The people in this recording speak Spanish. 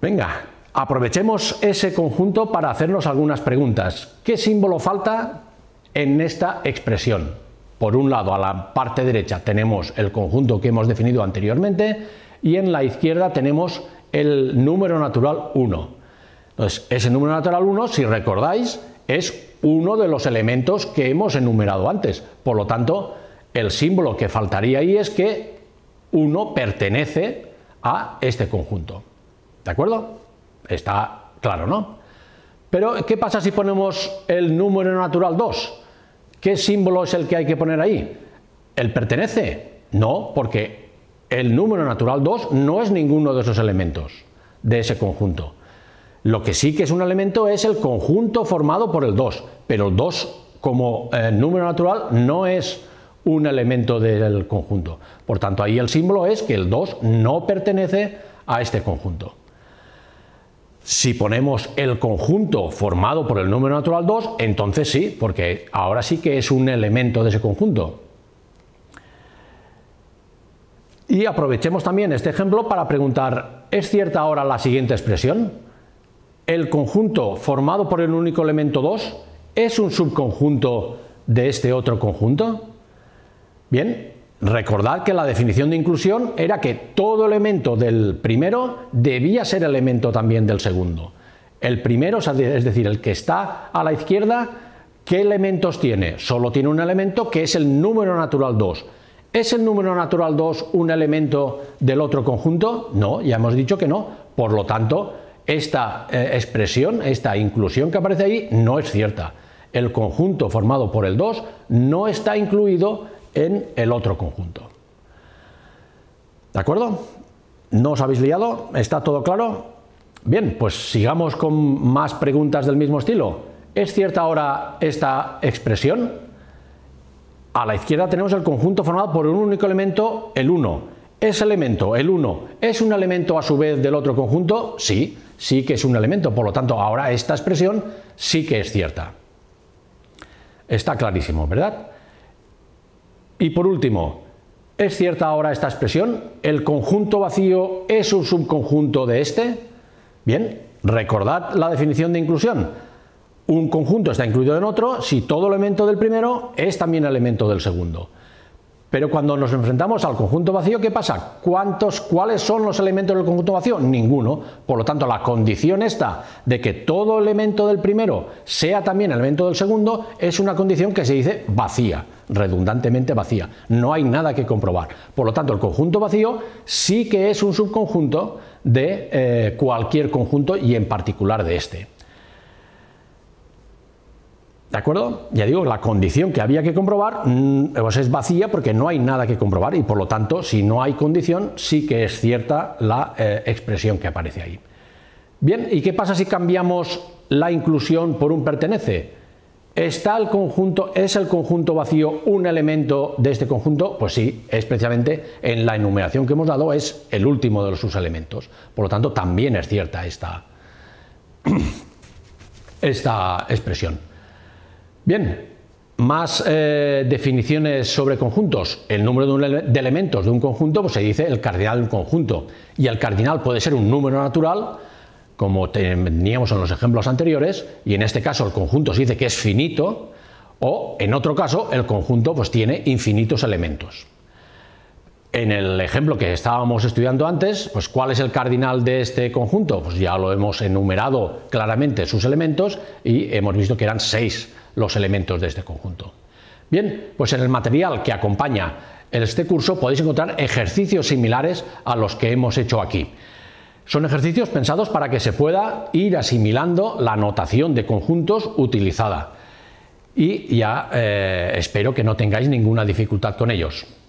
Venga, aprovechemos ese conjunto para hacernos algunas preguntas. ¿Qué símbolo falta en esta expresión? Por un lado, a la parte derecha tenemos el conjunto que hemos definido anteriormente y en la izquierda tenemos el número natural 1. Entonces, ese número natural 1, si recordáis, es uno de los elementos que hemos enumerado antes. Por lo tanto, el símbolo que faltaría ahí es que 1 pertenece a este conjunto. ¿De acuerdo? Está claro, ¿no? Pero, ¿qué pasa si ponemos el número natural 2? ¿Qué símbolo es el que hay que poner ahí? ¿El pertenece? No, porque el número natural 2 no es ninguno de esos elementos de ese conjunto. Lo que sí que es un elemento es el conjunto formado por el 2, pero el 2 como número natural no es un elemento del conjunto. Por tanto, ahí el símbolo es que el 2 no pertenece a este conjunto. Si ponemos el conjunto formado por el número natural 2, entonces sí, porque ahora sí que es un elemento de ese conjunto. Y aprovechemos también este ejemplo para preguntar, ¿es cierta ahora la siguiente expresión? El conjunto formado por el único elemento 2 es un subconjunto de este otro conjunto. Bien, recordad que la definición de inclusión era que todo elemento del primero debía ser elemento también del segundo. El primero, es decir, el que está a la izquierda, ¿qué elementos tiene? Solo tiene un elemento que es el número natural 2. ¿Es el número natural 2 un elemento del otro conjunto? No, ya hemos dicho que no. Por lo tanto, esta expresión, esta inclusión que aparece ahí, no es cierta. El conjunto formado por el 2 no está incluido en el otro conjunto. ¿De acuerdo? ¿No os habéis liado? ¿Está todo claro? Bien, pues sigamos con más preguntas del mismo estilo. ¿Es cierta ahora esta expresión? A la izquierda tenemos el conjunto formado por un único elemento, el 1. ¿Ese elemento, el 1, es un elemento a su vez del otro conjunto? Sí, sí que es un elemento. Por lo tanto, ahora esta expresión sí que es cierta. Está clarísimo, ¿verdad? Y por último, ¿es cierta ahora esta expresión? ¿El conjunto vacío es un subconjunto de este? Bien, recordad la definición de inclusión. Un conjunto está incluido en otro si todo elemento del primero es también elemento del segundo. Pero cuando nos enfrentamos al conjunto vacío, ¿qué pasa? ¿Cuáles son los elementos del conjunto vacío? Ninguno. Por lo tanto, la condición esta de que todo elemento del primero sea también elemento del segundo es una condición que se dice vacía, redundantemente vacía. No hay nada que comprobar. Por lo tanto, el conjunto vacío sí que es un subconjunto de cualquier conjunto y en particular de este. ¿De acuerdo? Ya digo, la condición que había que comprobar pues es vacía porque no hay nada que comprobar y por lo tanto, si no hay condición, sí que es cierta la expresión que aparece ahí. Bien, ¿y qué pasa si cambiamos la inclusión por un pertenece? ¿Es el conjunto vacío un elemento de este conjunto? Pues sí, es precisamente en la enumeración que hemos dado, es el último de sus elementos. Por lo tanto, también es cierta esta expresión. Bien, más definiciones sobre conjuntos. El número de elementos de un conjunto pues se dice el cardinal de un conjunto. Y el cardinal puede ser un número natural, como teníamos en los ejemplos anteriores, y en este caso el conjunto se dice que es finito, o en otro caso el conjunto pues tiene infinitos elementos. En el ejemplo que estábamos estudiando antes, pues ¿cuál es el cardinal de este conjunto? Pues ya lo hemos enumerado claramente sus elementos y hemos visto que eran 6 los elementos de este conjunto. Bien, pues en el material que acompaña este curso podéis encontrar ejercicios similares a los que hemos hecho aquí. Son ejercicios pensados para que se pueda ir asimilando la notación de conjuntos utilizada y ya espero que no tengáis ninguna dificultad con ellos.